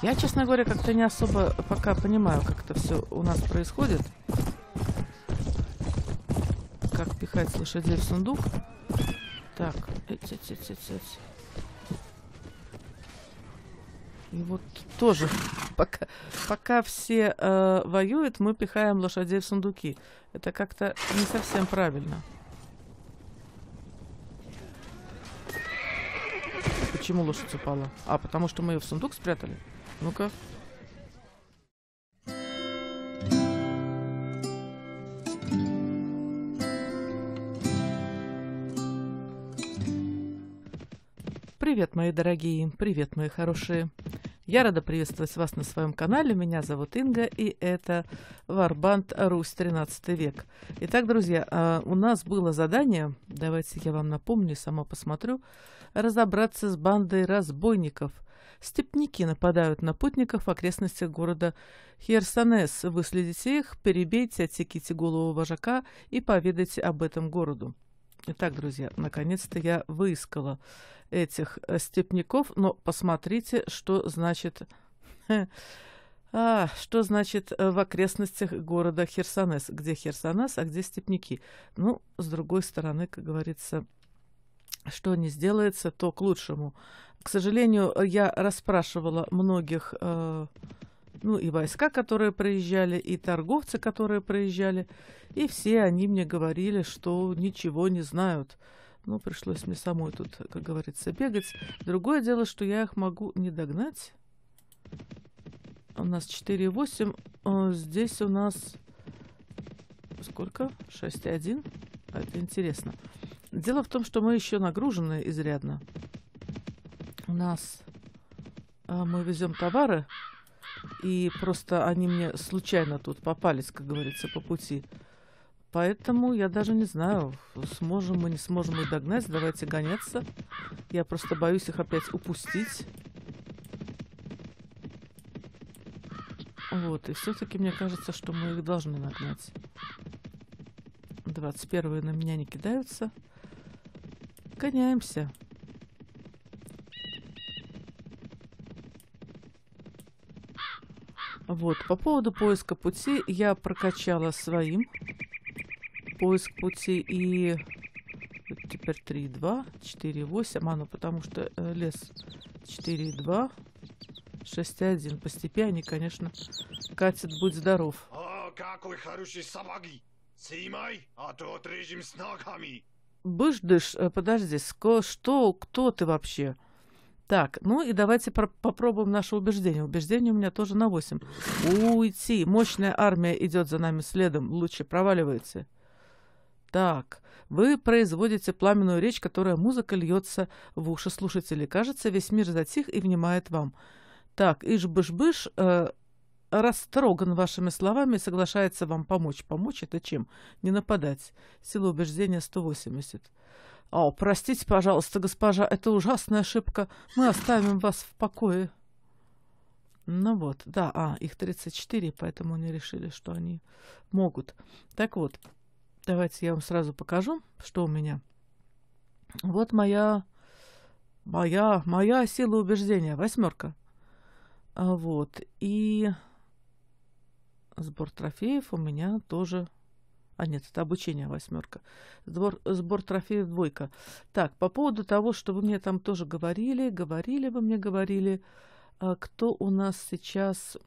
Я, честно говоря, как-то не особо пока понимаю, как это все у нас происходит. Как пихать лошадей в сундук. Так. И вот тоже, пока все воюют, мы пихаем лошадей в сундуки. Это как-то не совсем правильно. Почему лошадь упала? А, потому что мы ее в сундук спрятали? Ну-ка. Привет, мои дорогие, привет, мои хорошие. Я рада приветствовать вас на своем канале. Меня зовут Инга, и это Варбанд Русь, 13 век. Итак, друзья, у нас было задание, давайте я вам напомню, сама посмотрю, разобраться с бандой разбойников. Степняки нападают на путников в окрестностях города Херсонес. Выследите их, перебейте, отсеките голову вожака и поведайте об этом городу. Итак, друзья, наконец-то я выискала этих степняков, но посмотрите, что значит в окрестностях города Херсонес. Где Херсонес, а где степняки? Ну, с другой стороны, как говорится, что не сделается, то к лучшему. К сожалению, я расспрашивала многих, ну, и войска, которые проезжали, и торговцы, которые проезжали, и все они мне говорили, что ничего не знают. Ну, пришлось мне самой тут, как говорится, бегать. Другое дело, что я их могу не догнать. У нас 4,8. Здесь у нас сколько? 6,1. Это интересно. Дело в том, что мы еще нагружены изрядно. У нас мы везем товары, и просто они мне случайно тут попались, как говорится, по пути. Поэтому я даже не знаю, сможем мы, не сможем их догнать. Давайте гоняться. Я просто боюсь их опять упустить. Вот, и все-таки мне кажется, что мы их должны нагнать. 21-е на меня не кидаются. Гоняемся. Вот, по поводу поиска пути я прокачала своим. Поиск пути и теперь 3,2, 4,8. А, ну потому что лес 4,2, 6,1. По степи они, конечно, катят, будь здоров. О, какой хороший собаки! Снимай, а то отрежем с ногами. Бышдыш, подожди, что, кто ты вообще? Так, ну и давайте попробуем наше убеждение. Убеждение у меня тоже на 8. Уйти. Мощная армия идет за нами следом. Лучше проваливается. Так, вы производите пламенную речь, которая музыка льется в уши слушателей. Кажется, весь мир затих и внимает вам. Так, Ишбышбыш растроган вашими словами и соглашается вам помочь. Помочь это чем? Не нападать. Сила убеждения 180. О, простите, пожалуйста, госпожа, это ужасная ошибка. Мы оставим вас в покое. Ну вот, да, их 34, поэтому они решили, что они могут. Так вот, давайте я вам сразу покажу, что у меня. Вот моя сила убеждения, 8. Вот, и сбор трофеев у меня тоже... А нет, это обучение 8. Сбор трофеев 2. Так, по поводу того, что вы мне там тоже говорили, кто у нас сейчас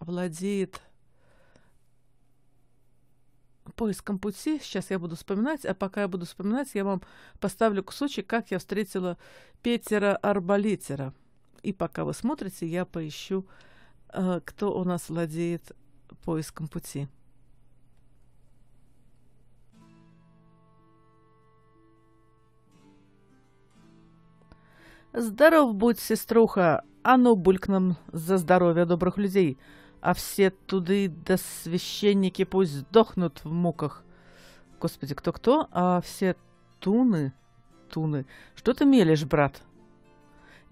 владеет поиском пути. Сейчас я буду вспоминать, а пока я буду вспоминать, я вам поставлю кусочек, как я встретила Петера Арбалетера. И пока вы смотрите, я поищу, кто у нас владеет поиском пути. «Здоров будь, сеструха! А ну, булькнем за здоровье добрых людей! А все туды да священники пусть сдохнут в муках!» Господи, кто-кто? А все туны? Туны. Что ты мелешь, брат?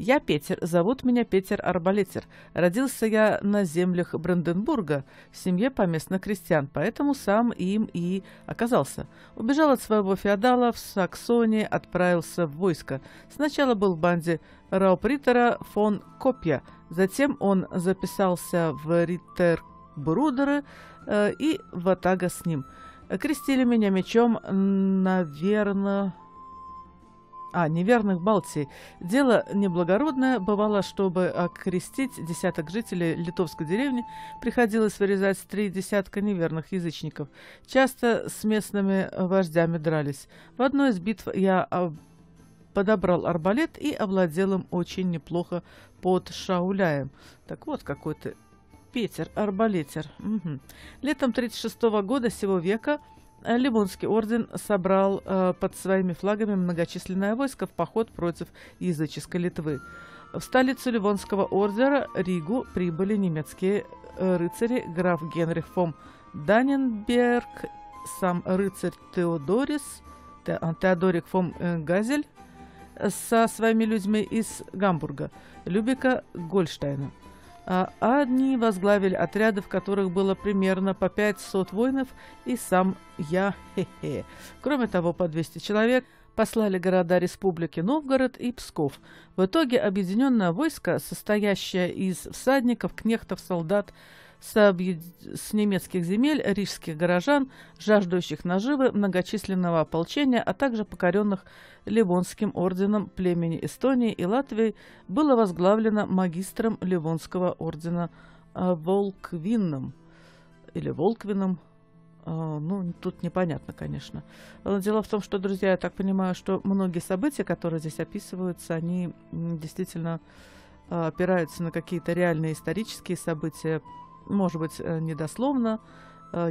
Я Петер, зовут меня Петер Арбалетер. Родился я на землях Бранденбурга, в семье поместных крестьян, поэтому сам им и оказался. Убежал от своего феодала в Саксонии, отправился в войско. Сначала был в банде Раупритера фон Копье, затем он записался в Риттербрудеры и в Атага с ним. Крестили меня мечом, наверное... неверных Балтий. Дело неблагородное. Бывало, чтобы окрестить десяток жителей литовской деревни, приходилось вырезать 3 десятка неверных язычников. Часто с местными вождями дрались. В одной из битв я подобрал арбалет и овладел им очень неплохо под Шауляем. Так вот, какой-то Петер Арбалетер. Угу. Летом 1936 года сего века Ливонский орден собрал под своими флагами многочисленное войско в поход против языческой Литвы. В столицу Ливонского ордена, Ригу, прибыли немецкие рыцари граф Генрих фон Даненберг, сам рыцарь Теодорик фон Газель со своими людьми из Гамбурга, Любека, Гольштейна. Одни возглавили отряды, в которых было примерно по 500 воинов, и сам я. Кроме того, по 200 человек послали города республики Новгород и Псков. В итоге объединенное войско, состоящее из всадников, кнехтов, солдат с немецких земель, рижских горожан, жаждущих наживы, многочисленного ополчения, а также покоренных Ливонским орденом племени Эстонии и Латвии, было возглавлено магистром Ливонского ордена Волквином. Или Волквином. Ну, тут непонятно, конечно. Дело в том, что, друзья, я так понимаю, что многие события, которые здесь описываются, они действительно опираются на какие-то реальные исторические события. Может быть, недословно,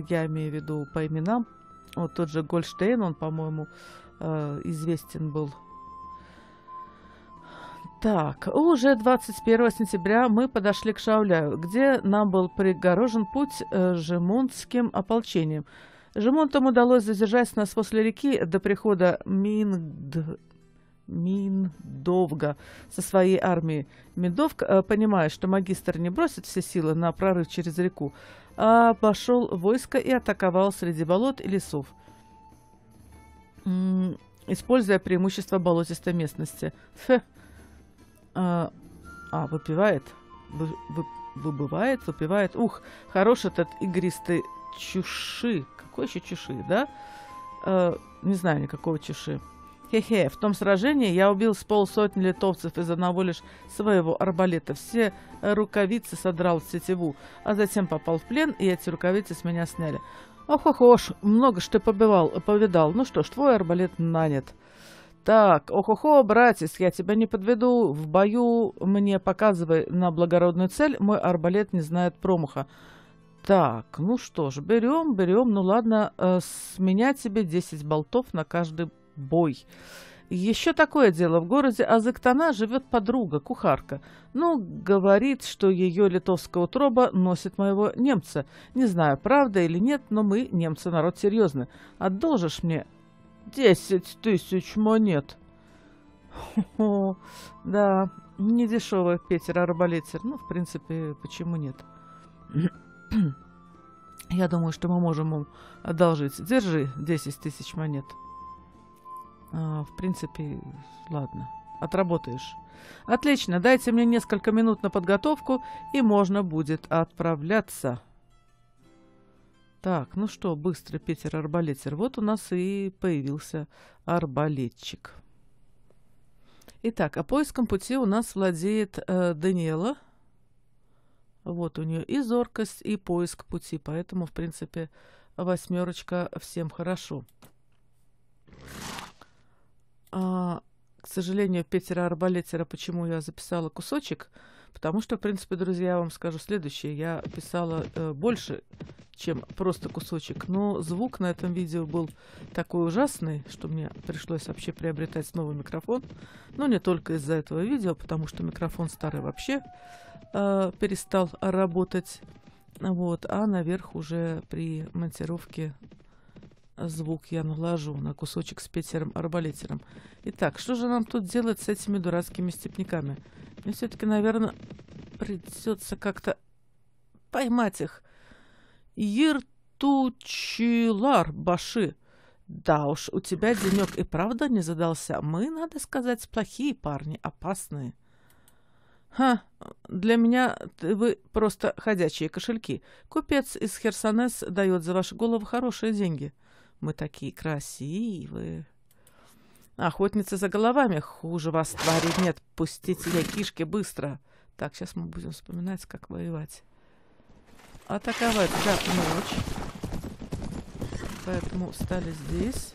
я имею в виду по именам. Вот тот же Гольштейн, он, по-моему, известен был. Так, уже 21 сентября мы подошли к Шауляю, где нам был пригорожен путь жемунтским ополчением. Жемунтам удалось задержать нас возле реки до прихода Миндовга со своей армией. Миндовг, понимая, что магистр не бросит все силы на прорыв через реку, обошел войско и атаковал среди болот и лесов, используя преимущество болотистой местности. Выпивает. Ух, хорош этот игристый чуши. Какой еще чуши, да? Не знаю никакого чуши. В том сражении я убил с полсотни литовцев из одного лишь своего арбалета. Все рукавицы содрал в сетеву, а затем попал в плен, и эти рукавицы с меня сняли. Ох-ох-ош, много что повидал. Ну что ж, твой арбалет нанят. Так, ох-охо, братец, я тебя не подведу. В бою мне показывай на благородную цель, мой арбалет не знает промаха. Так, ну что ж, берем. Ну ладно, с меня тебе 10 болтов на каждый бой. Еще такое дело. В городе Азыктана живет подруга, кухарка. Ну, говорит, что ее литовская утроба носит моего немца. Не знаю, правда или нет, но мы, немцы, народ серьезный. Одолжишь мне 10 000 монет? Хо-хо. Да, недешевый Петер Арбалетер. Ну, в принципе, почему нет? Я думаю, что мы можем ему одолжить. Держи 10 000 монет. В принципе, ладно, отработаешь. Отлично, дайте мне несколько минут на подготовку, и можно будет отправляться. Так, ну что, быстро, Петер Арбалетер. Вот у нас и появился арбалетчик. Итак, а поиском пути у нас владеет Даниэла. Вот у нее и зоркость, и поиск пути, поэтому, в принципе, 8 всем хорошо. К сожалению, Петера Арбалетера, почему я записала кусочек? Потому что, в принципе, друзья, я вам скажу следующее. Я писала больше, чем просто кусочек. Но звук на этом видео был такой ужасный, что мне пришлось вообще приобретать новый микрофон. Но не только из-за этого видео, потому что микрофон старый вообще перестал работать. Вот, а наверх уже при монтировке Звук я наложу на кусочек с Петером Арбалетером. Итак, что же нам тут делать с этими дурацкими степняками? Мне все-таки, наверное, придется как-то поймать их. Ертучилар, баши. Да уж, у тебя денек и правда не задался. Мы, надо сказать, плохие парни, опасные. Ха, для меня вы просто ходячие кошельки. Купец из Херсонес дает за ваши головы хорошие деньги. Мы такие красивые. Охотница за головами. Хуже вас, твари, нет. Пустите я кишки быстро. Так, сейчас мы будем вспоминать, как воевать. Атаковать как ночь. Поэтому стали здесь.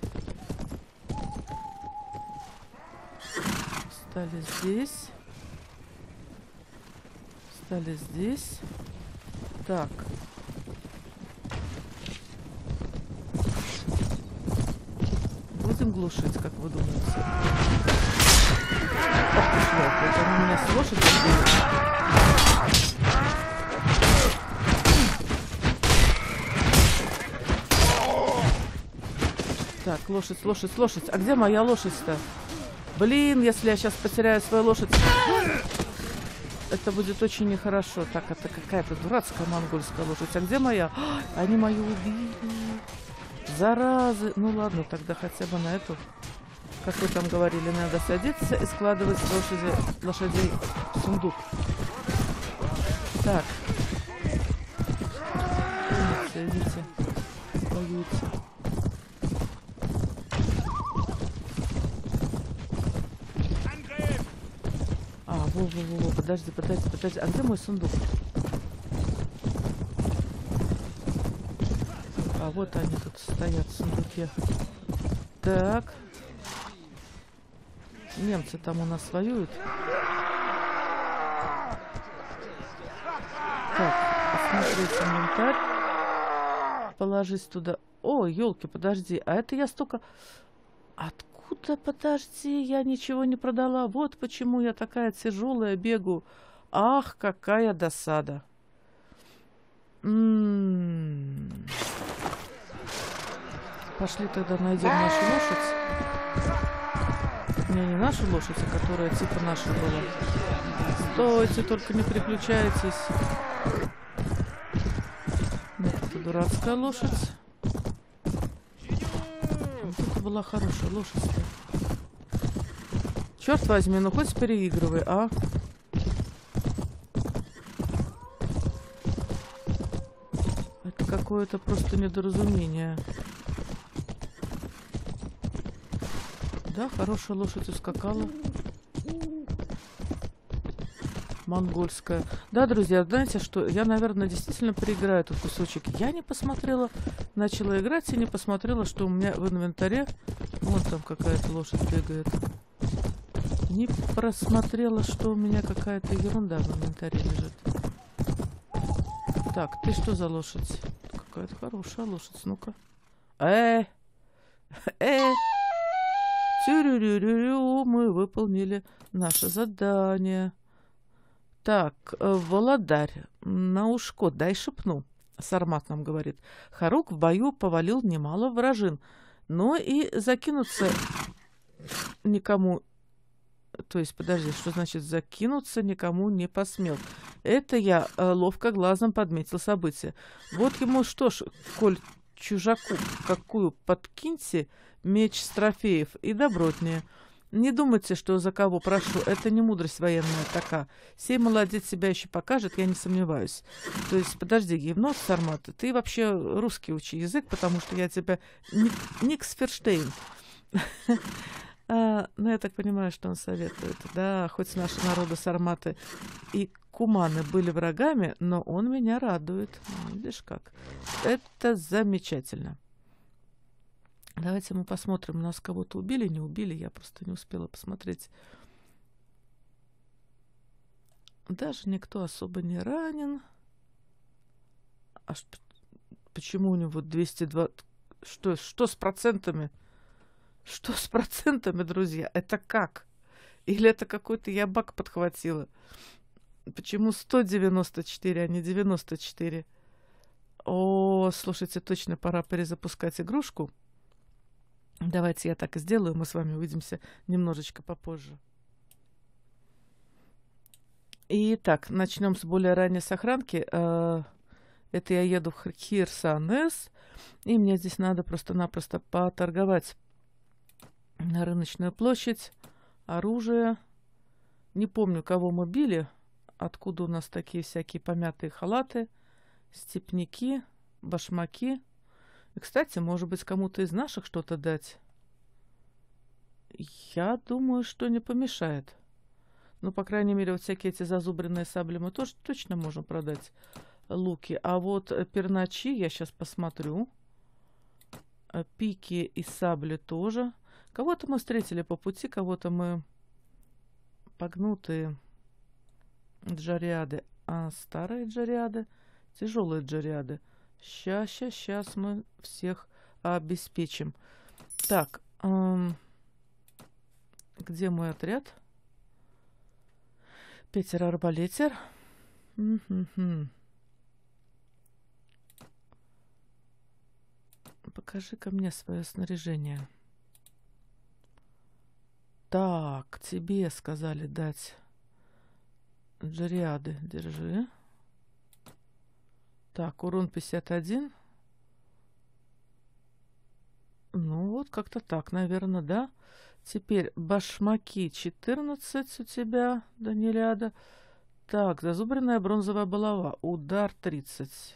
Стали здесь. Стали здесь. Так. Будем глушить, как вы думаете? Ох ты шлёп, это они меня с лошади сбили. Так, лошадь, лошадь, лошадь. А где моя лошадь-то? Блин, если я сейчас потеряю свою лошадь... Это будет очень нехорошо. Так, это какая-то дурацкая монгольская лошадь. А где моя? О, они мою убили. Заразы. Ну ладно, тогда хотя бы на эту. Как вы там говорили, надо садиться и складывать лошадей в сундук. Так. Видите, боюсь. Во-во-во, подожди, подожди, подожди. А где мой сундук? А вот они тут стоят в сундуке. Так. Немцы там у нас воюют. Так, посмотреть инвентарь. Положись туда. О, елки, подожди. А это я столько... Откуда, подожди, я ничего не продала. Вот почему я такая тяжелая бегу. Ах, какая досада. Пошли тогда найдем нашу лошадь. Не нашу лошадь, а которая типа наша была. Стойте, только не переключайтесь. Нет, это дурацкая лошадь. Была хорошая лошадь. Черт возьми, ну хоть переигрывай, а? Это какое-то просто недоразумение. Да, хорошая лошадь ускакала. Монгольская. Да, друзья, знаете, что я, наверное, действительно переиграю этот кусочек. Я не посмотрела, начала играть и не посмотрела, что у меня в инвентаре. Вон там какая-то лошадь бегает. Не просмотрела, что у меня какая-то ерунда в инвентаре лежит. Так, ты что за лошадь? Какая-то хорошая лошадь, ну-ка. Тю-рю-рю-рю-рю, мы выполнили наше задание. Так, Володарь, на ушко дай шепну, Сармат нам говорит. Харук в бою повалил немало вражин, но и закинуться никому... То есть, подожди, что значит закинуться никому не посмел? Это я ловко глазом подметил событие. Вот ему что ж, коль чужаку какую подкиньте, меч с трофеев и добротнее. Не думайте, что за кого прошу. Это не мудрость военная такая. Сей молодец себя еще покажет, я не сомневаюсь. То есть, подожди, Евнон, Сармат, ты вообще русский учи язык, потому что я тебя... Никсферштейн. Ну, я так понимаю, что он советует. Да, хоть наши народы сарматы и куманы были врагами, но он меня радует. Видишь как? Это замечательно. Давайте мы посмотрим, нас кого-то убили, не убили, я просто не успела посмотреть. Даже никто особо не ранен. А почему у него 220... Что с процентами? Что с процентами, друзья? Это как? Или это какой-то я баг подхватила? Почему 194, а не 94? О, слушайте, точно пора перезапускать игрушку. Давайте я так и сделаю, мы с вами увидимся немножечко попозже. Итак, начнем с более ранней сохранки. Это я еду в Херсонес, и мне здесь надо просто-напросто поторговать на рыночную площадь, оружие. Не помню, кого мы били, откуда у нас такие всякие помятые халаты, степняки, башмаки. И, кстати, может быть, кому-то из наших что-то дать? Я думаю, что не помешает. Ну, по крайней мере, вот всякие эти зазубренные сабли мы тоже точно можем продать. Луки. А вот перначи я сейчас посмотрю. Пики и сабли тоже. Кого-то мы встретили по пути, кого-то мы погнутые джариады. А старые джариады, тяжелые джариады. Сейчас мы всех обеспечим. Так, где мой отряд? Петер Арбалетер. Покажи-ка мне свое снаряжение. Так, тебе сказали дать джариады. Держи. Так, урон 51. Ну вот, как-то так, наверное, да? Теперь башмаки 14 у тебя, Даниэла. Так, зазубренная бронзовая булава. Удар 30.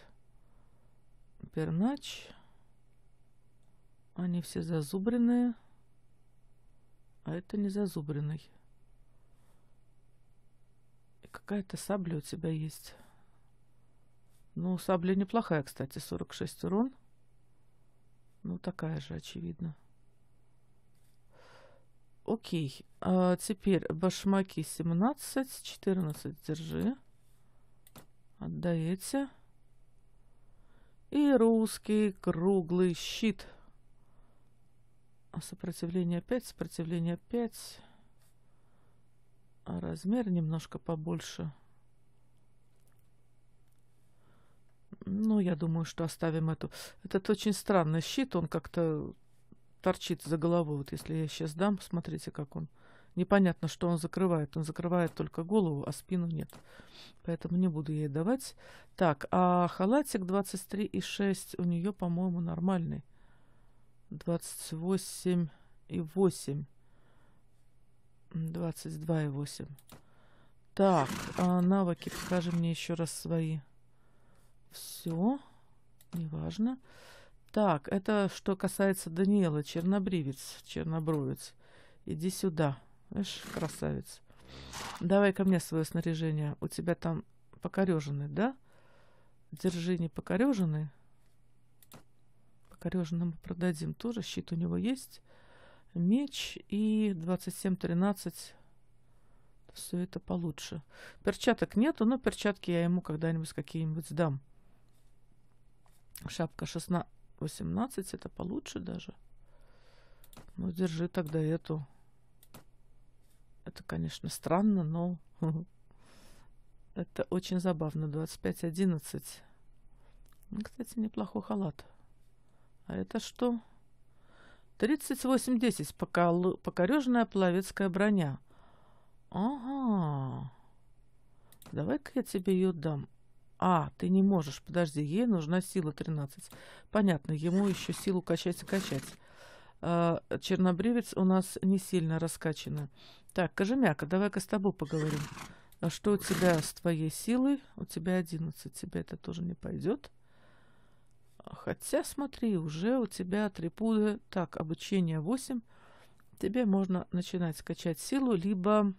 Пернач. Они все зазубренные. А это не зазубренный. И какая-то сабля у тебя есть. Ну, сабля неплохая, кстати. 46 урон. Ну, такая же, очевидно. Окей. А теперь башмаки 17. 14 держи. Отдаете. И русский круглый щит. Сопротивление 5, сопротивление 5. А размер немножко побольше. Ну, я думаю, что оставим эту. Этот очень странный щит, он как-то торчит за головой. Вот если я сейчас дам, смотрите, как он. Непонятно, что он закрывает. Он закрывает только голову, а спину нет. Поэтому не буду ей давать. Так, а халатик 23,6 у нее, по-моему, нормальный. 28,8. 22,8. Так, а навыки покажи мне еще раз свои. Все, неважно. Так, это что касается Даниэла, чернобровец. Иди сюда. Знаешь, красавец. Давай ко мне свое снаряжение. У тебя там покореженный, да? Держи не покореженный. Покореженным мы продадим тоже. Щит у него есть. Меч и 27-13. Все это получше. Перчаток нету, но перчатки я ему когда-нибудь какие-нибудь сдам. Шапка 18, это получше даже. Ну, держи тогда эту. Это, конечно, странно, но это очень забавно. 25-11. Кстати, неплохой халат. А это что? 38-10. Покорежная плавецкая броня. Ага. Давай-ка я тебе ее дам. А, ты не можешь. Подожди, ей нужна сила 13. Понятно, ему еще силу качать и качать. Чернобривец у нас не сильно раскачанный. Так, Кожемяка, давай-ка с тобой поговорим. А что у тебя с твоей силой? У тебя 11. Тебе это тоже не пойдет. Хотя, смотри, уже у тебя атрибуты. Так, обучение 8. Тебе можно начинать качать силу, либо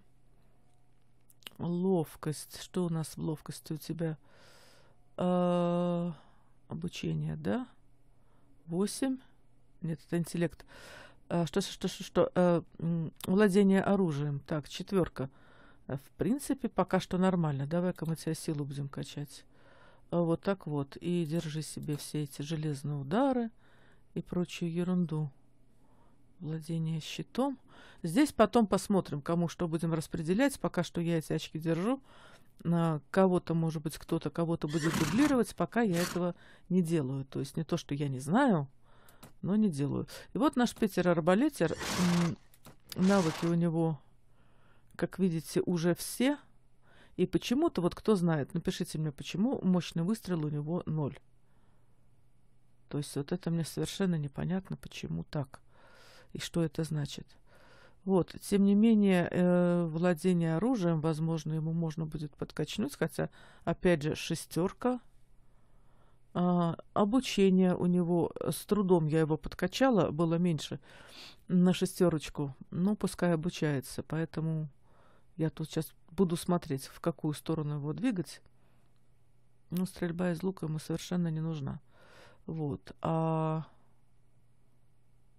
ловкость. Что у нас в ловкости у тебя? Обучение, да? 8. Нет, это интеллект. Владение оружием. Так, 4. В принципе, пока что нормально. Давай-ка мы тебя силу будем качать. Вот так вот. И держи себе все эти железные удары и прочую ерунду. Владение щитом. Здесь потом посмотрим, кому что будем распределять. Пока что я эти очки держу. Кого-то, может быть, кто-то кого-то будет дублировать. Пока я этого не делаю. То есть не то, что я не знаю, но не делаю. И вот наш Петер Арбалетер. Навыки у него, как видите, уже все. И почему-то, вот кто знает, напишите мне, почему мощный выстрел у него 0. То есть вот это мне совершенно непонятно, почему так. И что это значит. Вот, тем не менее, владение оружием, возможно, ему можно будет подкачнуть, хотя, опять же, 6. Обучение у него, с трудом я его подкачала, было меньше на 6. Ну, пускай обучается, поэтому я тут сейчас буду смотреть, в какую сторону его двигать. Ну, стрельба из лука ему совершенно не нужна. Вот, а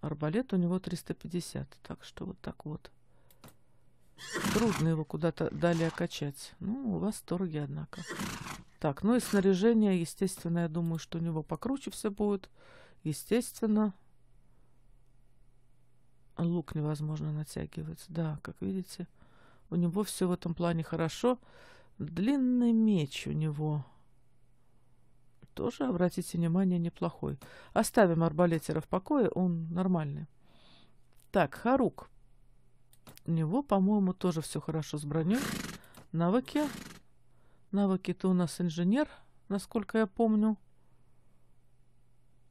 арбалет у него 350, так что вот так вот. Трудно его куда-то далее качать. Ну, у вас в восторге, однако. Так, ну и снаряжение, естественно, я думаю, что у него покруче все будет. Естественно. Лук невозможно натягивать. Да, как видите, у него все в этом плане хорошо. Длинный меч у него тоже, обратите внимание, неплохой. Оставим арбалетера в покое, он нормальный. Так, Харук. У него, по-моему, тоже все хорошо с броней. Навыки. Навыки-то у нас инженер, насколько я помню.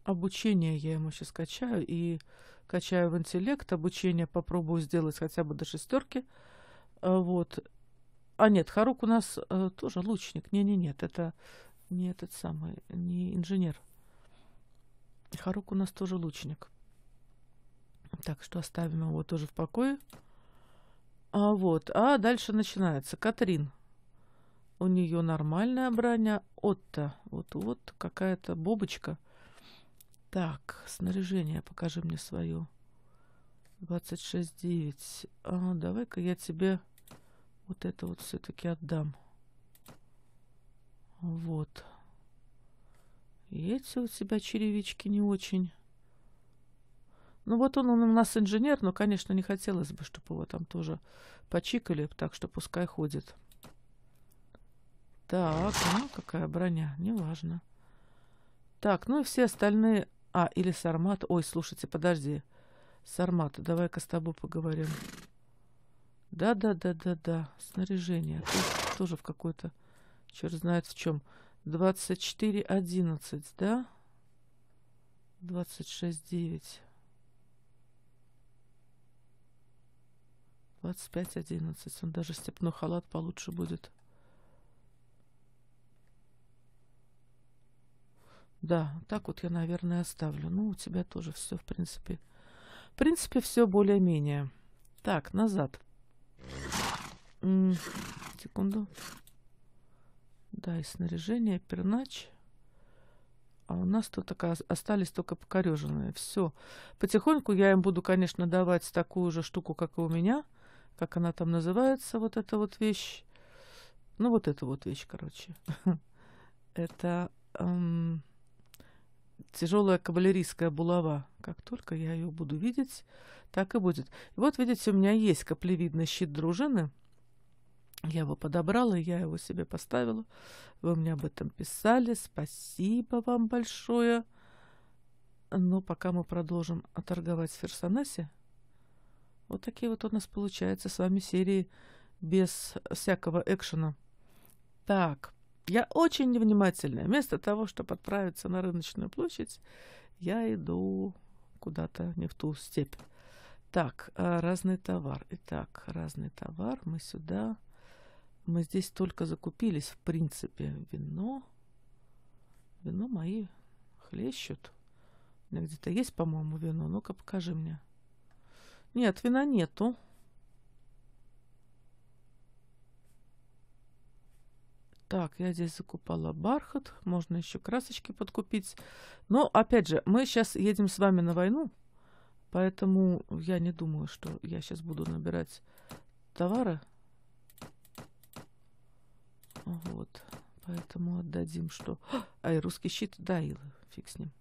Обучение я ему сейчас качаю. И качаю в интеллект. Обучение попробую сделать хотя бы до 6. Вот. А нет, Харук у нас тоже лучник. Не-не-нет, это не этот самый, не инженер. Харук у нас тоже лучник. Так что оставим его тоже в покое. А вот, а дальше начинается. Катрин. У нее нормальная броня. Отто. Вот какая-то бобочка. Так, снаряжение покажи мне свое. 26,9. А, давай-ка я тебе вот это вот все-таки отдам. Вот. Эти у тебя черевички не очень. Ну вот он у нас инженер, но, конечно, не хотелось бы, чтобы его там тоже почикали, так что пускай ходит. Так, ну какая броня, неважно. Так, ну и все остальные... А, или Сармат. Ой, слушайте, подожди. Сармат, давай-ка с тобой поговорим. Да-да-да-да-да. Снаряжение. Тут тоже в какой-то... Черт знает в чем. 24,11, да? 26,9. 25,11. Он даже степной халат получше будет. Да, так вот я, наверное, оставлю. Ну, у тебя тоже все, в принципе. В принципе, все более-менее. Так, назад. Секунду. Да, и снаряжение, пернач. А у нас тут остались только покореженные. Все. Потихоньку я им буду, конечно, давать такую же штуку, как и у меня. Как она там называется, вот эта вот вещь. Ну, вот эта вот вещь, короче. Это... тяжелая кавалерийская булава. Как только я ее буду видеть, так и будет. И вот, видите, у меня есть каплевидный щит дружины. Я его подобрала, я его себе поставила. Вы мне об этом писали. Спасибо вам большое. Но пока мы продолжим торговать в Херсонесе. Вот такие вот у нас получаются с вами серии без всякого экшена. Так. Я очень невнимательная. Вместо того, чтобы отправиться на рыночную площадь, я иду куда-то не в ту степь. Так, разный товар. Итак, разный товар. Мы сюда. Мы здесь только закупились, в принципе. Вино. Вино мои хлещут. У меня где-то есть, по-моему, вино. Ну-ка, покажи мне. Нет, вина нету. Так, я здесь закупала бархат. Можно еще красочки подкупить. Но, опять же, мы сейчас едем с вами на войну. Поэтому я не думаю, что я сейчас буду набирать товары. Вот. Поэтому отдадим, что... Ай, русский щит. Да, Илы. Фиг с ним.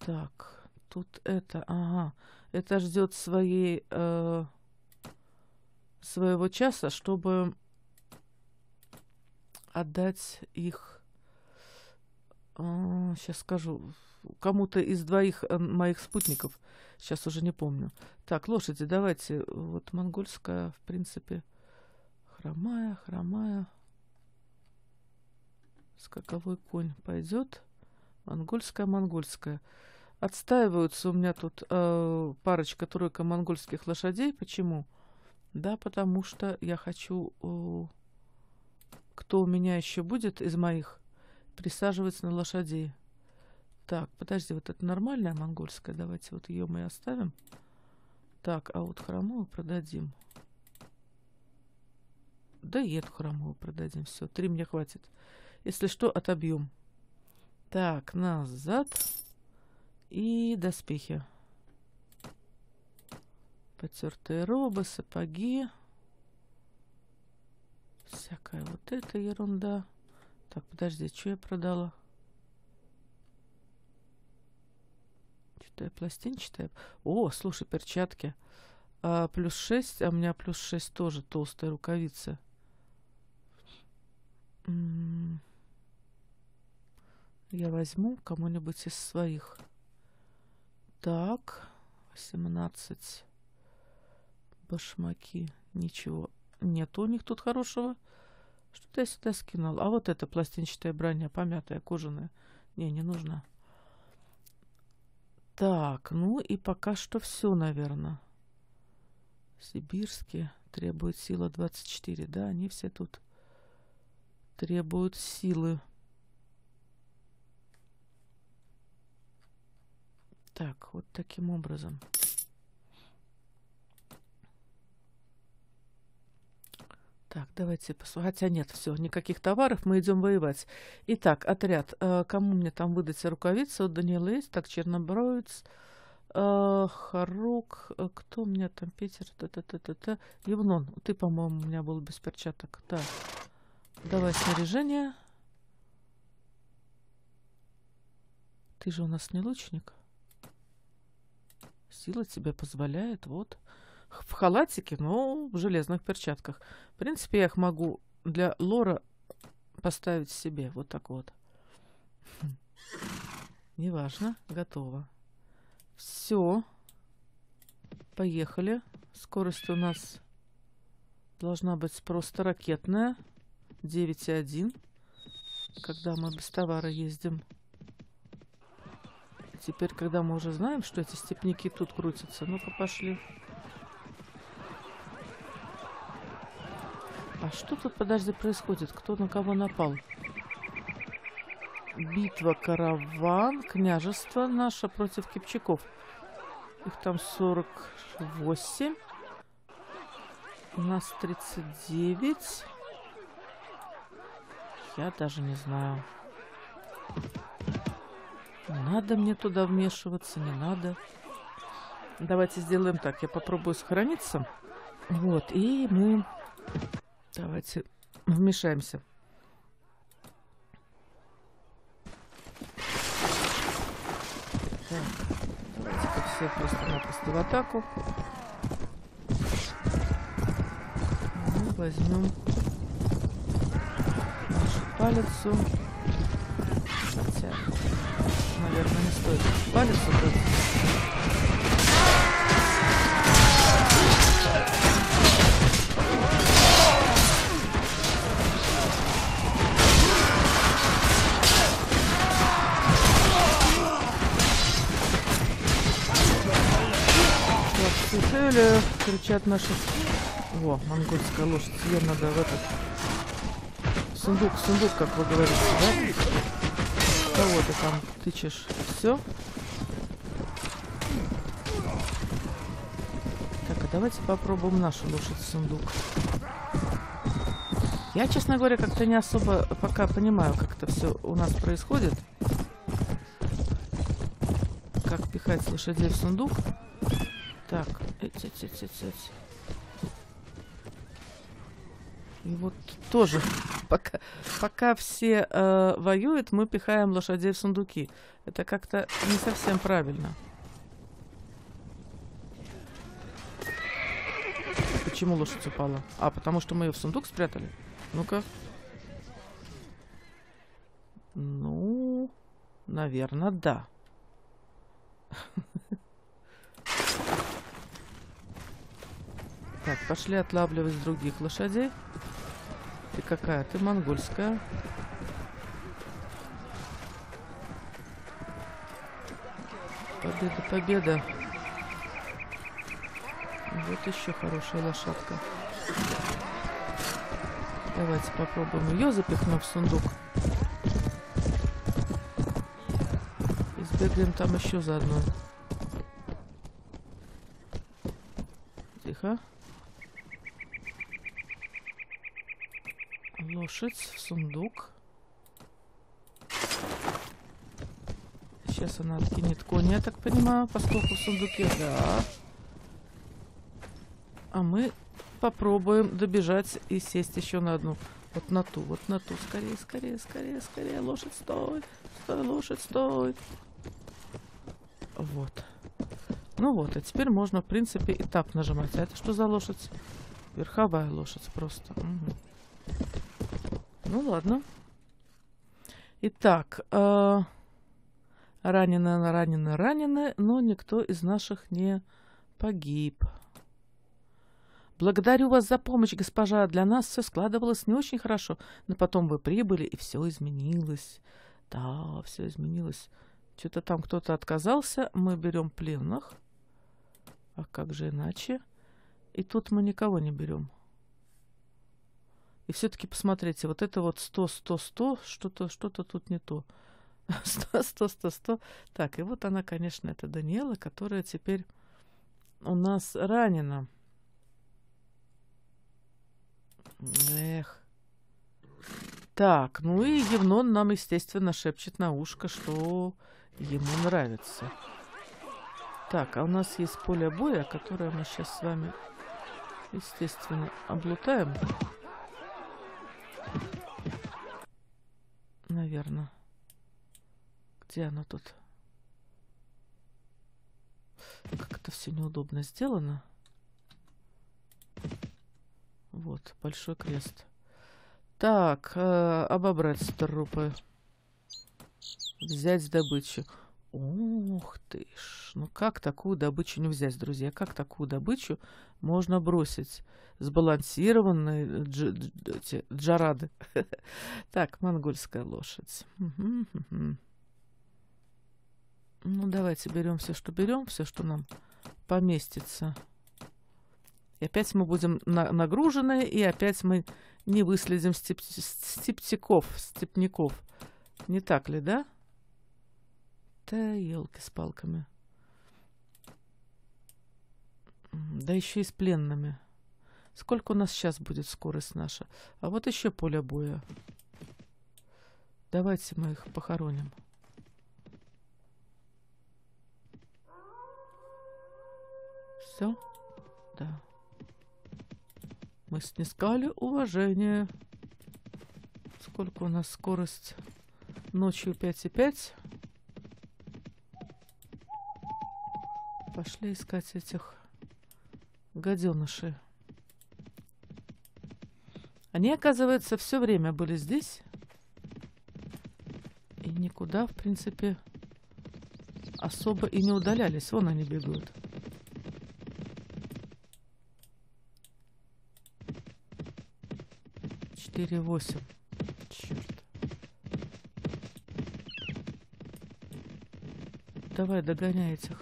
Так. Тут это... Ага. Это ждет своей... своего часа, чтобы отдать их Сейчас скажу. Кому-то из двоих моих спутников. Сейчас уже не помню. Так, лошади, давайте. Вот монгольская, в принципе, хромая. Скаковой конь пойдет. Монгольская. Отстаиваются у меня тут парочка-тройка монгольских лошадей. Почему? Да, потому что я хочу... кто у меня еще будет из моих, присаживать на лошадей. Так, подожди, вот это нормальная монгольская. Давайте вот ее мы и оставим. Так, а вот хромую продадим. Да и эту хромую продадим. Все, 3 мне хватит. Если что, отобьем. Так, назад. И доспехи. Потертые робы, сапоги. Всякая вот эта ерунда. Так, подожди, что я продала? Что-то я пластинчатая. О, слушай, перчатки. Плюс 6, а у меня плюс 6 тоже толстая рукавица. Я возьму кому-нибудь из своих. Так, 17. Башмаки. Ничего. Нет у них тут хорошего. Что-то я сюда скинул. А вот эта пластинчатая броня, помятая, кожаная. Не нужна. Так, ну и пока что все, наверное. Сибирские требуют сила 24. Да, они все тут требуют силы. Так, вот таким образом. Так, давайте посмотрим. Хотя нет, все, никаких товаров, мы идем воевать. Итак, отряд. Кому мне там выдать рукавицы? Вот Даниэла есть. Так, Чернобровец, Харук. Кто у меня там? Петер. Евнон. Ты, по-моему, у меня был без перчаток. Так, давай снаряжение. Ты же у нас не лучник. Сила тебе позволяет, вот. В халатике, но в железных перчатках. В принципе, я их могу для лора поставить себе. Вот так вот. Неважно. Готово. Все. Поехали. Скорость у нас должна быть просто ракетная. 9,1. Когда мы без товара ездим. Теперь, когда мы уже знаем, что эти степняки тут крутятся. Ну-ка, пошли. А что тут, подожди, происходит? Кто на кого напал? Битва караван, княжество наше против кипчаков. Их там 48. У нас 39. Я даже не знаю. Надо мне туда вмешиваться, не надо. Давайте сделаем так. Я попробую сохраниться. Вот, и мы... Давайте вмешаемся. Давайте-ка все просто-напросто в атаку. Мы возьмем нашу палицу. Хотя, наверное, не стоит палицу брать. Кричат наши... О, монгольская лошадь. Ее надо в этот... Сундук, как вы говорите, да? Кого ты там тычешь? Все? Так, а давайте попробуем нашу лошадь в сундук. Я, честно говоря, как-то не особо пока понимаю, как это все у нас происходит. Как пихать лошадей в сундук. Так, и вот тоже, пока все воюют, мы пихаем лошадей в сундуки. Это как-то не совсем правильно. Почему лошадь упала? А, потому что мы ее в сундук спрятали? Ну-ка. Ну, Наверное, да. Так, пошли отлавливать других лошадей. Ты какая? Ты монгольская. Победа, победа. Вот еще хорошая лошадка. Давайте попробуем ее, запихнув в сундук. И сбегаем там еще заодно. Тихо. Лошадь в сундук. Сейчас она откинет конь, я так понимаю, поскольку в сундуке, да. А мы попробуем добежать и сесть еще на одну. Вот на ту, скорее, скорее, скорее, скорее, лошадь, стой, стой, лошадь, стой. Вот. Ну вот, а теперь можно, в принципе, и тап нажимать. А это что за лошадь? Верховая лошадь просто. Угу. Ну ладно. Итак, ранены, ранены, ранены, но никто из наших не погиб. Благодарю вас за помощь, госпожа. Для нас все складывалось не очень хорошо, но потом вы прибыли, и все изменилось. Да, все изменилось. Что-то там кто-то отказался. Мы берем пленных. А как же иначе? И тут мы никого не берем. И все-таки посмотрите, вот это вот 100, 100, 100, что-то, что-то тут не то. 100, 100, 100, 100. Так, и вот она, конечно, это Даниэла, которая теперь у нас ранена. Эх. Так, ну и Евнон нам, естественно, шепчет на ушко, что ему нравится. Так, а у нас есть поле боя, которое мы сейчас с вами, естественно, облутаем. Наверное. Где оно тут? Как это все неудобно сделано. Вот, большой крест. Так, обобрать трупы. Взять добычу. Ух ты ж. Ну как такую добычу не взять, друзья? Как такую добычу можно бросить? Сбалансированные джарады. Так, монгольская лошадь. Ну, давайте берем, все, что нам поместится. И опять мы будем нагружены, и опять мы не выследим степняков. Не так ли, да? Да, елки с палками. Да еще и с пленными. Сколько у нас сейчас будет скорость наша? А вот еще поле боя. Давайте мы их похороним. Все? Да. Мы снискали уважение. Сколько у нас скорость? Ночью 5,5. Пошли искать этих гаденышей. Они, оказывается, все время были здесь. И никуда, в принципе, особо и не удалялись. Вон они бегают. Четыре, восемь. Черт. Давай, догоняй этих.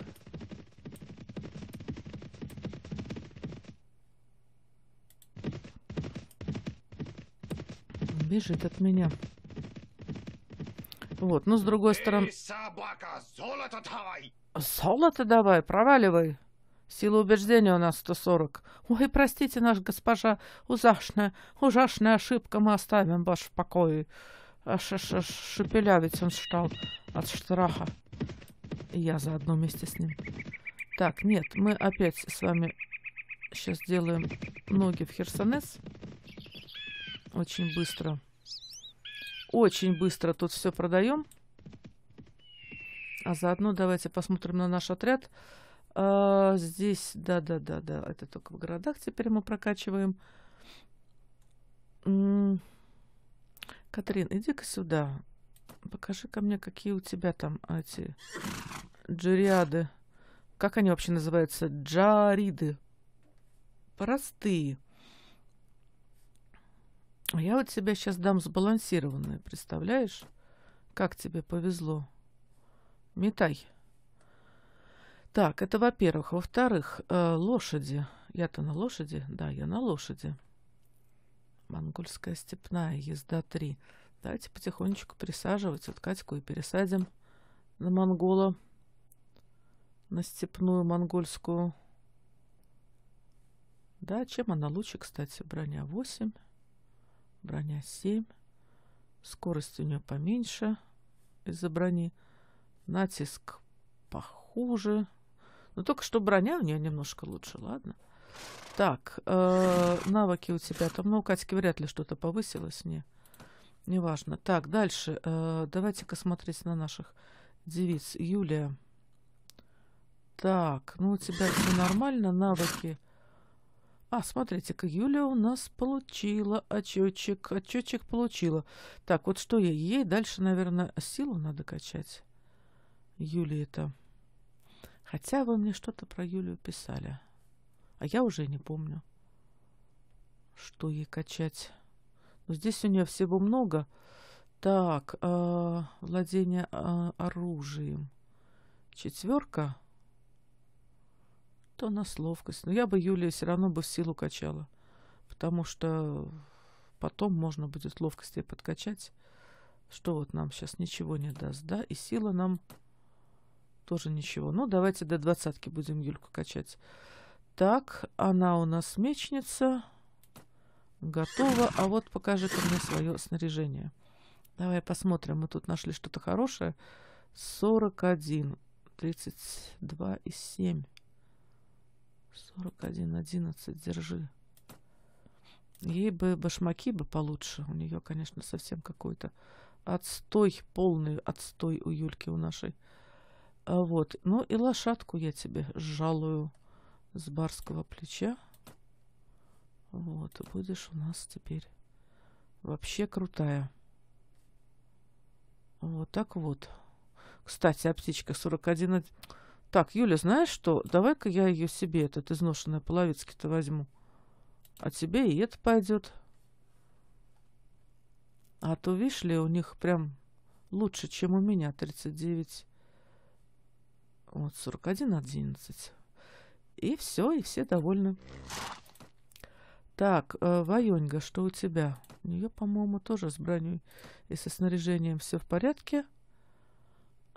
Бежит от меня. Вот, ну с другой стороны... Эй, собака, золото давай! Золото давай, проваливай! Сила убеждения у нас 140. Ой, простите, наш госпожа, ужасная ошибка, мы оставим вас в покое. Шепеля ведь он стал от штраха. И я заодно вместе с ним. Так, нет, мы опять с вами сейчас делаем ноги в Херсонес. Очень быстро. Очень быстро тут все продаем. А заодно давайте посмотрим на наш отряд. Здесь, да, это только в городах теперь мы прокачиваем. Катрин, иди-ка сюда. Покажи-ка мне, какие у тебя там эти джариады. Как они вообще называются? Джариды. Простые. Я вот тебя сейчас дам сбалансированные, представляешь? Как тебе повезло. Метай. Так, это во-первых. Во-вторых, лошади. Я-то на лошади? Да, я на лошади. Монгольская степная, езда 3. Давайте потихонечку присаживать. Вот Катьку и пересадим на монгола. На степную монгольскую. Да, чем она лучше, кстати? Броня 8. Броня 7. Скорость у нее поменьше из-за брони. Натиск похуже. Но только что броня у нее немножко лучше, ладно. Так, навыки у тебя там. Ну, у Катьки вряд ли что-то повысилось. Неважно. Так, дальше. Давайте-ка смотреть на наших девиц. Юлия. Так, ну у тебя все нормально, навыки. А, смотрите-ка, Юля у нас получила отчетчик. Отчетчик получила. Так, вот что ей? Ей дальше, наверное, силу надо качать. Юлии-то. Хотя вы мне что-то про Юлию писали. А я уже не помню, что ей качать. Но здесь у нее всего много. Так, владение оружием. 4. То на ловкость. Но я бы Юлия все равно бы в силу качала. Потому что потом можно будет ловкость ей подкачать. Что вот нам сейчас ничего не даст, да? И сила нам тоже ничего. Ну, давайте до 20-ки будем Юльку качать. Так, она у нас мечница. Готова. А вот покажи-ка мне свое снаряжение. Давай посмотрим. Мы тут нашли что-то хорошее. 41, 32 и 7. 41, 11, держи. Ей бы башмаки бы получше. У нее, конечно, совсем какой-то отстой, полный отстой у Юльки, у нашей. Вот. Ну и лошадку я тебе жалую с барского плеча. Вот. Будешь у нас теперь вообще крутая. Вот так вот. Кстати, о птичках 41... Так, Юля, знаешь что? Давай-ка я ее себе, этот изношенный половицки-то возьму. А тебе и это пойдет. А то, видишь ли, у них прям лучше, чем у меня. 39. Вот, 41, 11. И все, и все довольны. Так, Ваёньга, что у тебя? У нее, по-моему, тоже с броней и со снаряжением все в порядке.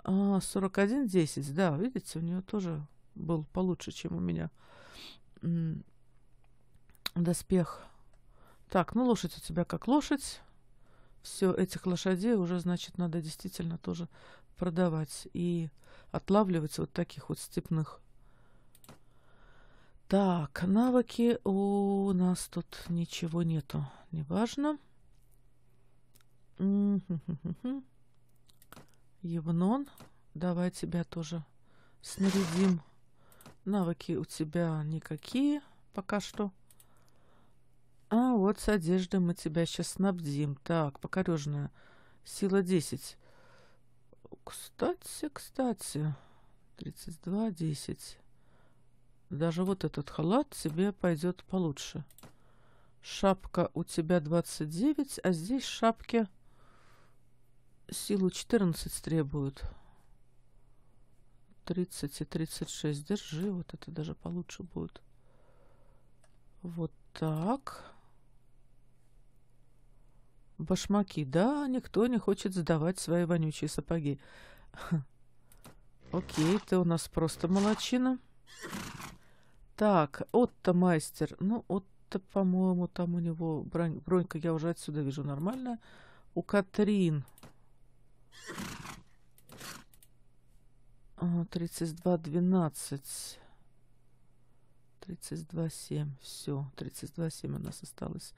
41, 10, да, видите, у нее тоже был получше, чем у меня доспех. Так, ну лошадь у тебя как лошадь. Все, этих лошадей уже, значит, надо действительно тоже продавать и отлавливать вот таких вот степных. Так, навыки у нас тут ничего нету, неважно. Евнон, давай тебя тоже снарядим. Навыки у тебя никакие пока что. А вот с одеждой мы тебя сейчас снабдим. Так, покорежная. Сила 10. Кстати. 32, 10. Даже вот этот халат тебе пойдет получше. Шапка у тебя 29, а здесь шапки... Силу 14 требуют. 30 и 36. Держи. Вот это даже получше будет. Вот так. Башмаки. Да, никто не хочет сдавать свои вонючие сапоги. Окей, ты у нас просто молодчина. Так, Отто мастер. Ну, Отто, по-моему, там у него... Бронька, я уже отсюда вижу, нормальная. У Катрин... 32, 12. 32, 7. Все, 32, 7 у нас осталось.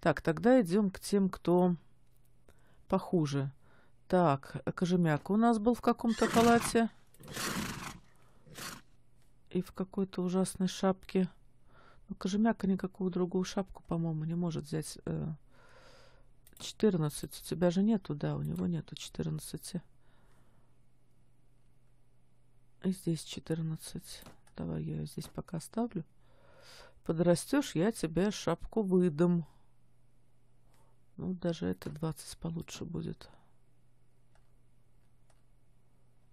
Так, тогда идем к тем, кто похуже. Так, Кожемяк у нас был в каком-то халате. И в какой-то ужасной шапке. Но Кожемяка никакую другую шапку, по-моему, не может взять 14. У тебя же нету, да, у него нету 14. И здесь 14. Давай я ее здесь пока оставлю. Подрастешь, я тебе шапку выдам. Ну, даже это 20 получше будет.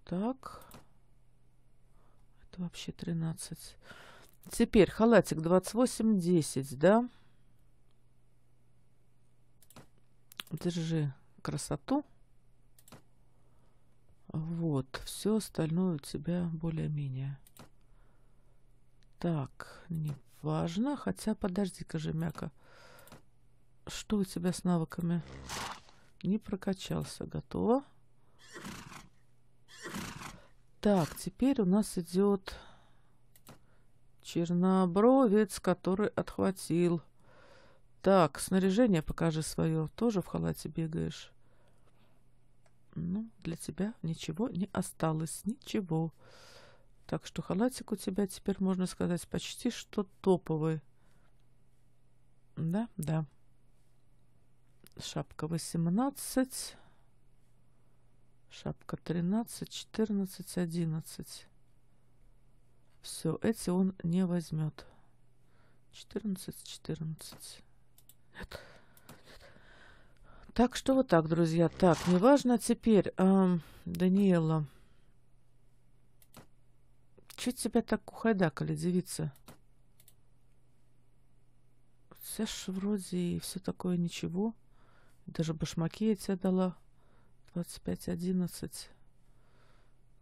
Так. Это вообще 13. Теперь халатик 28-10, да? Держи красоту. Вот. Все остальное у тебя более-менее. Так. Не важно. Хотя, подожди, Кожемяка. Что у тебя с навыками? Не прокачался. Готово. Так, теперь у нас идет чернобровец, который отхватил. Так, снаряжение покажи свое. Тоже в халате бегаешь. Ну, для тебя ничего не осталось. Ничего. Так что халатик у тебя теперь, можно сказать, почти что топовый. Да, да. Шапка 18. Шапка 13, 14, 11. Все, эти он не возьмет. 14, 14. Нет. Так что вот так, друзья. Так, неважно теперь, Даниэла. Чуть тебя так кухайдакали, девица? Все ж вроде и все такое ничего. Даже башмаки я тебе дала. 25-11.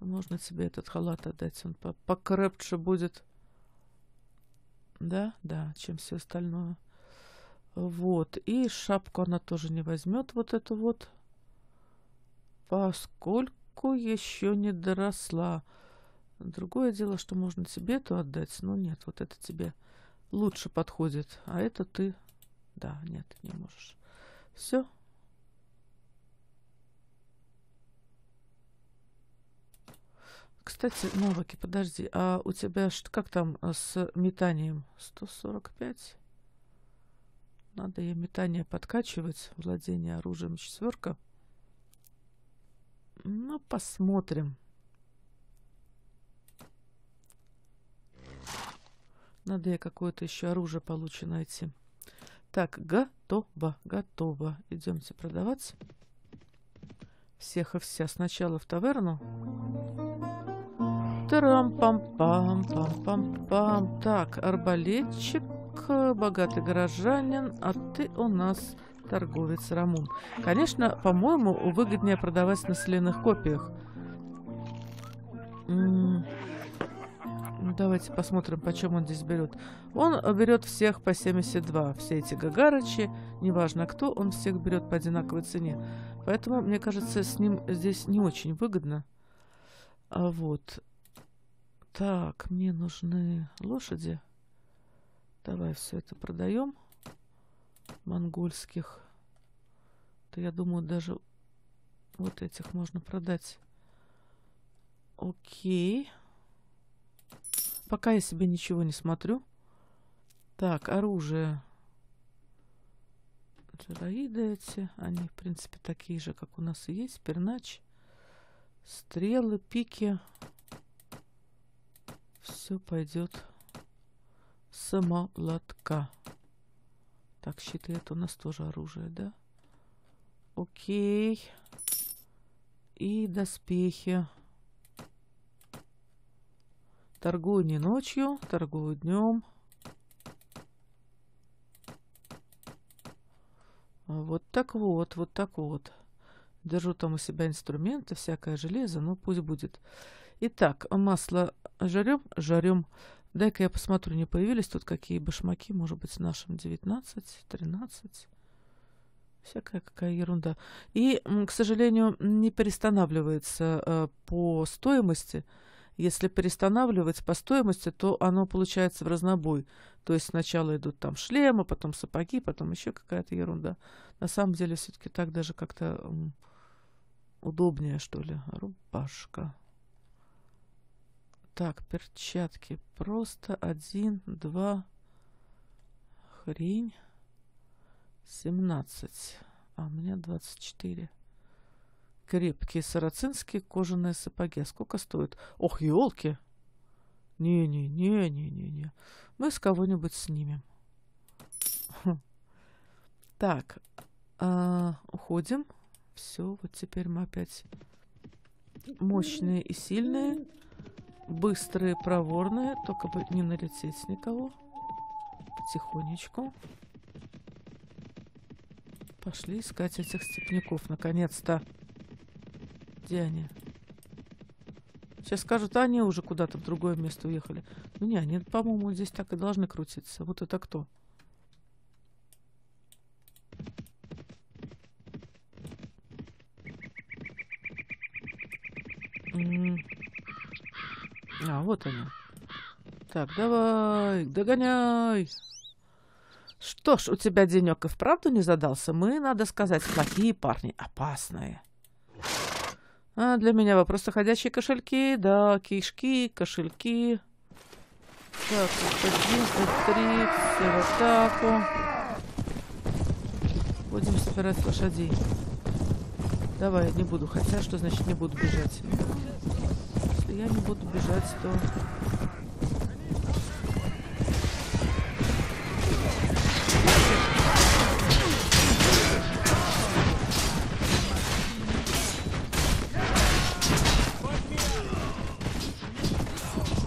Можно тебе этот халат отдать. Он покрепче будет. Да, да, чем все остальное. Вот. И шапку она тоже не возьмет. Вот эту вот. Поскольку еще не доросла. Другое дело, что можно тебе эту отдать. Но нет, вот это тебе лучше подходит. А это ты... Да, нет, не можешь. Все. Кстати, навыки, подожди, а у тебя как там с метанием? 145. Надо ей метание подкачивать. Владение оружием 4. Ну, посмотрим. Надо ей какое-то еще оружие получше найти. Так, готово, готово. Идемте продавать. Всех и вся сначала в таверну. Тарам-пам-пам-пам-пам-пам. Так, арбалетчик, богатый горожанин, а ты у нас торговец Рамун. Конечно, по-моему, выгоднее продавать в населенных копиях. Давайте посмотрим, почем он здесь берет. Он берет всех по 72. Все эти гагарычи, неважно кто, он всех берет по одинаковой цене. Поэтому, мне кажется, с ним здесь не очень выгодно. А вот... Так, мне нужны лошади. Давай все это продаем. Монгольских. То я думаю, даже вот этих можно продать. Окей. Пока я себе ничего не смотрю. Так, оружие. Джераиды эти. Они, в принципе, такие же, как у нас и есть. Пернач. Стрелы, пики. Все пойдет с молотка. Так, щиты, это у нас тоже оружие, да? Окей. И доспехи. Торгую не ночью, торгую днем. Вот так вот, вот так вот. Держу там у себя инструменты, всякое железо, ну пусть будет. Итак, масло жарем, жарем. Дай-ка я посмотрю, не появились тут какие башмаки, может быть, с нашим 19, 13. Всякая какая ерунда. И, к сожалению, не перестанавливается по стоимости. Если перестанавливать по стоимости, то оно получается в разнобой. То есть сначала идут там шлемы, потом сапоги, потом еще какая-то ерунда. На самом деле, все-таки так даже как-то удобнее, что ли. Рубашка. Так, перчатки. Просто 1, 2. Хрень. 17. а у меня 24. Крепкие сарацинские кожаные сапоги. Сколько стоят? Ох, елки! Не-не-не-не-не-не. Мы с кого-нибудь снимем. Так, уходим. Все, вот теперь мы опять мощные и сильные. Быстрые, проворные. Только бы не налететь никого. Потихонечку. Пошли искать этих степняков. Наконец-то. Где они? Сейчас скажут, а они уже куда-то в другое место уехали. Ну не, они, по-моему, здесь так и должны крутиться. Вот это кто? А, вот они. Так, давай, догоняй. Что ж, у тебя денек и вправду не задался. Мы, надо сказать, плохие парни, опасные. А для меня вопросы ходячие кошельки, да, кишки, кошельки. Так, вот 1, 2, 3, все в атаку. Будем собирать лошадей. Давай, не буду, хотя что значит не буду бежать? Если я не буду бежать, то...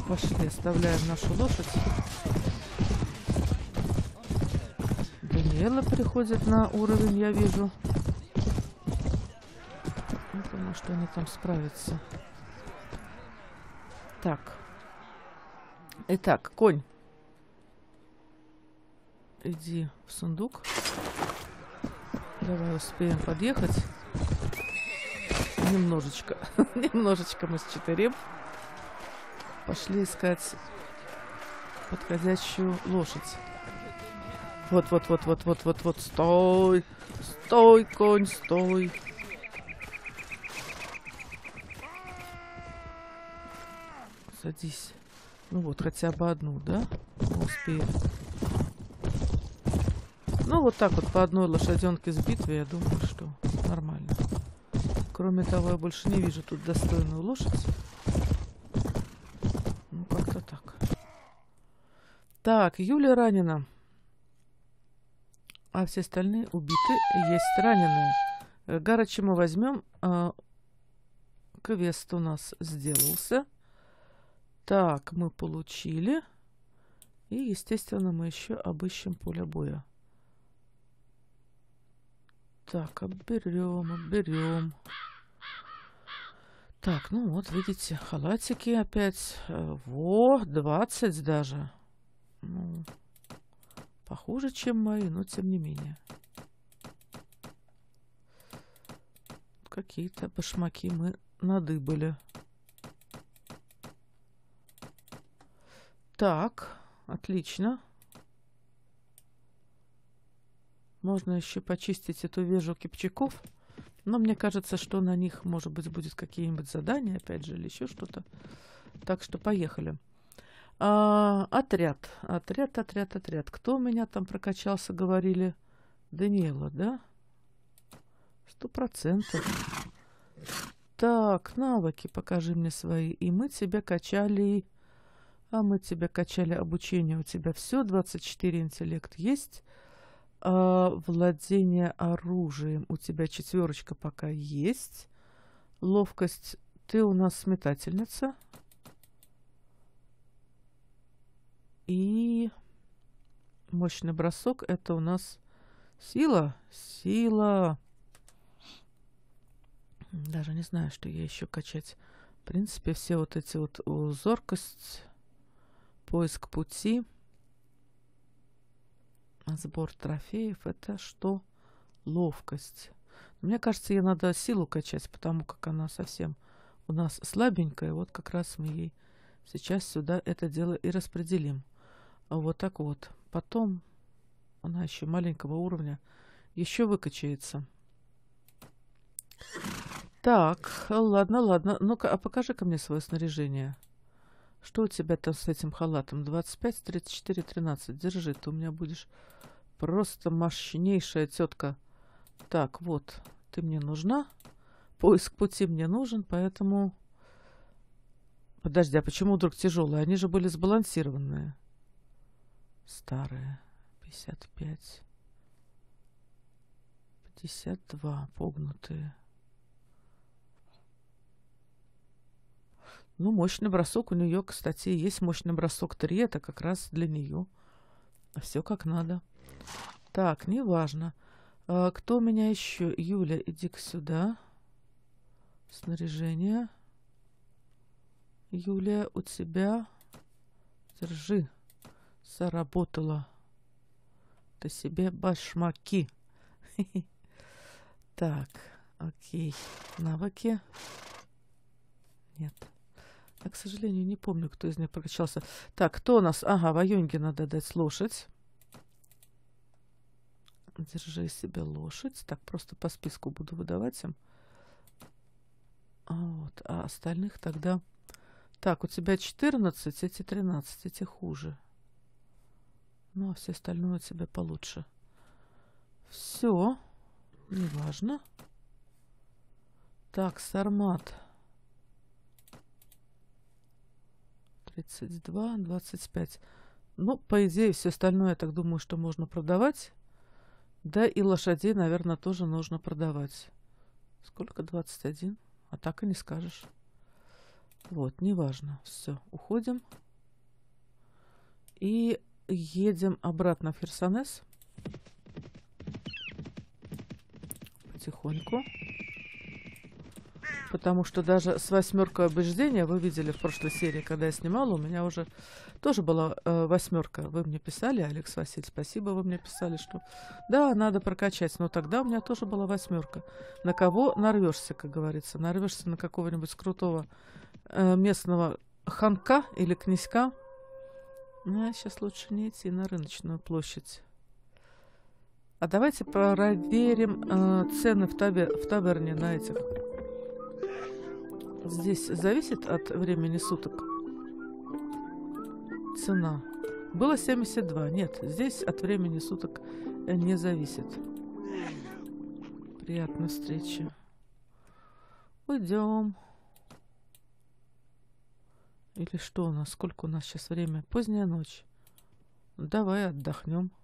Пошли, оставляем нашу лошадь. Даниэла приходит на уровень, я вижу. Ну, потому что они там справятся. Так. Итак, конь. Иди в сундук. Давай успеем подъехать. Немножечко. Немножечко мы счетырим. Пошли искать подходящую лошадь. Вот-вот-вот-вот-вот-вот-вот. Стой! Стой, конь, стой! Садись. Ну вот, хотя бы одну, да? Успеем. Ну вот так вот, по одной лошаденке с битвы, я думаю, что нормально. Кроме того, я больше не вижу тут достойную лошадь. Так, Юлия ранена. А все остальные убиты. Есть раненые. Гарыча мы возьмем. Квест у нас сделался. Так, мы получили. И, естественно, мы еще обыщем поле боя. Так, обберем, обберем. Так, ну вот, видите, халатики опять. Во, 20 даже. Ну, похуже, чем мои, но тем не менее. Какие-то башмаки мы надыбали. Так, отлично. Можно еще почистить эту вежу кипчаков. Но мне кажется, что на них, может быть, будет какие-нибудь задания, опять же, или еще что-то. Так что поехали. Отряд. Отряд. Кто у меня там прокачался, говорили? Даниэла, да? 100%. Так, навыки покажи мне свои. И мы тебя качали... А мы тебя качали обучение. У тебя все. 24 интеллект есть. Владение оружием. У тебя 4 пока есть. Ловкость. Ты у нас метательница. И мощный бросок. Это у нас сила. Сила. Даже не знаю, что я еще качать. В принципе, все вот эти вот зоркость, поиск пути, сбор трофеев. Это что? Ловкость. Мне кажется, ей надо силу качать, потому как она совсем у нас слабенькая. Вот как раз мы ей сейчас сюда это дело и распределим. Вот так вот. Потом она еще маленького уровня еще выкачается. Так, ладно, ладно. Ну-ка, а покажи-ка мне свое снаряжение. Что у тебя там с этим халатом? 25, 34, 13. Держи, ты у меня будешь просто мощнейшая тетка. Так, вот, ты мне нужна. Поиск пути мне нужен, поэтому... Подожди, а почему вдруг тяжелые? Они же были сбалансированные. Старые. 55. 52. Погнутые. Ну, мощный бросок у нее, кстати, есть мощный бросок 3. Это как раз для нее. Все как надо. Так, неважно. Кто у меня еще? Юля, иди-ка сюда. Снаряжение. Юлия, у тебя... Держи. Заработала. Ты себе башмаки. Так, окей. Навыки. Нет. Я, к сожалению, не помню, кто из них прокачался. Так, кто у нас? Ага, военьке надо дать слушать. Держи себе лошадь. Так, просто по списку буду выдавать им. Вот. А остальных тогда... Так, у тебя 14, эти 13, эти хуже. Ну, а все остальное у тебя получше. Все. Неважно. Так, Сармат. 32, 25. Ну, по идее, все остальное, я так думаю, что можно продавать. Да, и лошадей, наверное, тоже нужно продавать. Сколько? 21. А так и не скажешь. Вот, неважно. Все, уходим. И едем обратно в Херсонес. Потихоньку. Потому что даже с 8-кой убеждения, вы видели в прошлой серии, когда я снимала, у меня уже тоже была 8-ка. Вы мне писали, Алекс Василь, спасибо, вы мне писали, что да, надо прокачать. Но тогда у меня тоже была 8-ка. На кого нарвешься, как говорится. Нарвешься на какого-нибудь крутого местного ханка или князька. Ну, а сейчас лучше не идти на рыночную площадь. А давайте проверим цены в таверне на этих... Здесь зависит от времени суток цена. Было 72. Нет, здесь от времени суток не зависит. Приятной встречи. Уйдем. Или что у нас? Сколько у нас сейчас время? Поздняя ночь. Давай отдохнем.